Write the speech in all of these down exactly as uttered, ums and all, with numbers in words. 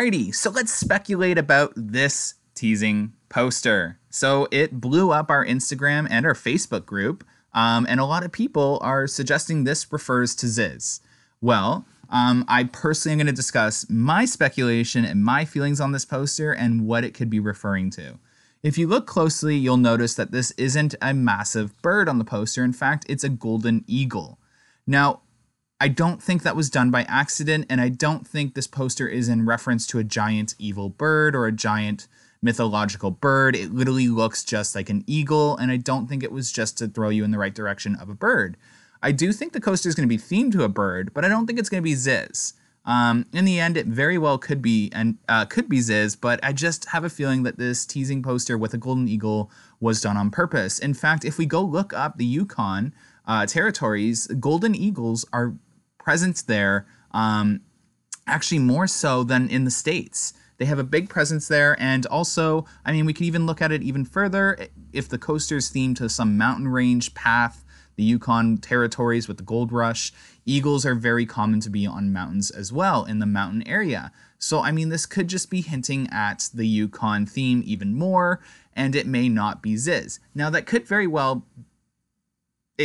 Alrighty, so let's speculate about this teasing poster. So it blew up our Instagram and our Facebook group, um, and a lot of people are suggesting this refers to Ziz. Well, um, I personally am going to discuss my speculation and my feelings on this poster and what it could be referring to. If you look closely, you'll notice that this isn't a massive bird on the poster. In fact, it's a golden eagle. Now, I don't think that was done by accident, and I don't think this poster is in reference to a giant evil bird or a giant mythological bird. It literally looks just like an eagle, and I don't think it was just to throw you in the right direction of a bird. I do think the coaster is going to be themed to a bird, but I don't think it's going to be Ziz. Um, in the end, it very well could be and uh, could be Ziz, but I just have a feeling that this teasing poster with a golden eagle was done on purpose. In fact, if we go look up the Yukon uh, territories, golden eagles are present there, um, actually more so than in the States. They have a big presence there, and also, I mean, we could even look at it even further. If the coaster is themed to some mountain range path, the Yukon territories with the gold rush, eagles are very common to be on mountains as well, in the mountain area. So, I mean, this could just be hinting at the Yukon theme even more, and it may not be Ziz. Now, that could very well,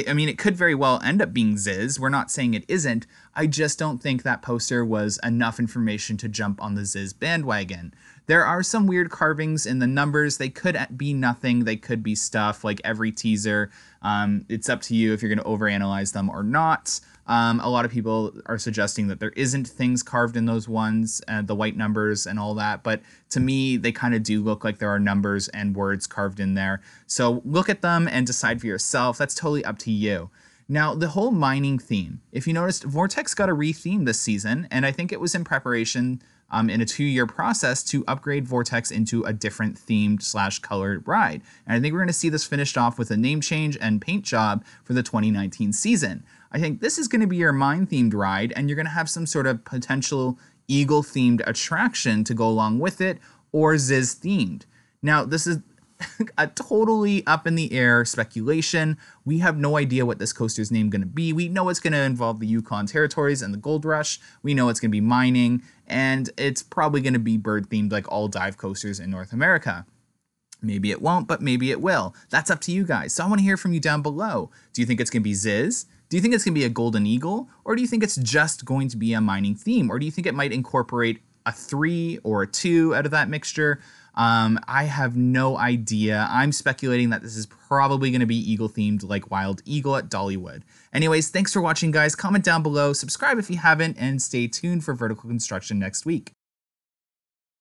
I mean, it could very well end up being Ziz. We're not saying it isn't. I just don't think that poster was enough information to jump on the Ziz bandwagon. There are some weird carvings in the numbers. They could be nothing. They could be stuff like every teaser. Um, it's up to you if you're going to overanalyze them or not. Um, a lot of people are suggesting that there isn't things carved in those ones, uh, the white numbers and all that. But to me, they kind of do look like there are numbers and words carved in there. So look at them and decide for yourself. That's totally up to you. Now, the whole mining theme, if you noticed, Vortex got a re-theme this season, and I think it was in preparation um, in a two-year process to upgrade Vortex into a different themed slash colored ride. And I think we're going to see this finished off with a name change and paint job for the twenty nineteen season. I think this is going to be your mine-themed ride, and you're going to have some sort of potential eagle-themed attraction to go along with it, or Ziz-themed. Now, this is a totally up-in-the-air speculation. We have no idea what this coaster's name is going to be. We know it's going to involve the Yukon territories and the gold rush. We know it's going to be mining, and it's probably going to be bird-themed like all dive coasters in North America. Maybe it won't, but maybe it will. That's up to you guys. So I want to hear from you down below. Do you think it's going to be Ziz? Do you think it's going to be a golden eagle? Or do you think it's just going to be a mining theme? Or do you think it might incorporate a three or a two out of that mixture? Um, I have no idea. I'm speculating that this is probably going to be eagle themed like Wild Eagle at Dollywood. Anyways, thanks for watching, guys. Comment down below, subscribe if you haven't, and stay tuned for Vertical Construction next week.